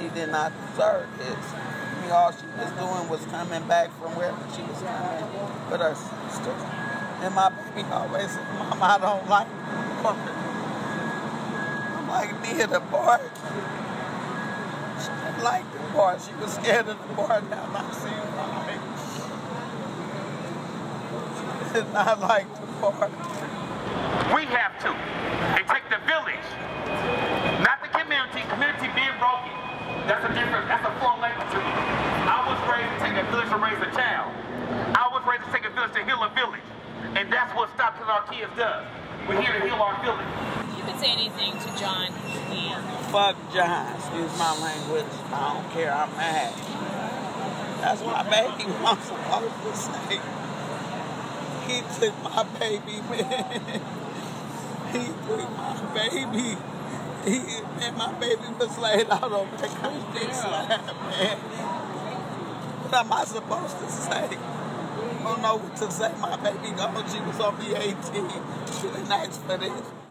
she did not deserve this. I mean, all she was doing was coming back from wherever she was coming with her sister. And my baby always said, Mom, I don't like Bart. I'm like, me and the Bart. She didn't like the Bart. She was scared of the Bart. Now I see why. She did not like the Bart. We have to. It takes the village. Not the community. Community being broken. That's a different, that's a foreign language to me. I was raised to take a village to raise a child. I was raised to take a village to heal a village. And that's what Stop Killing Our Kids does. We're here to heal our village. You can say anything to John. Fuck John. Excuse my language. I don't care. I'm mad. That's what my baby wants to say. He took my baby, man. He took my baby. And my baby was laid out on the concrete slab, man. What am I supposed to say? I don't know what to say. My baby gone. She was only 18. She didn't ask for this.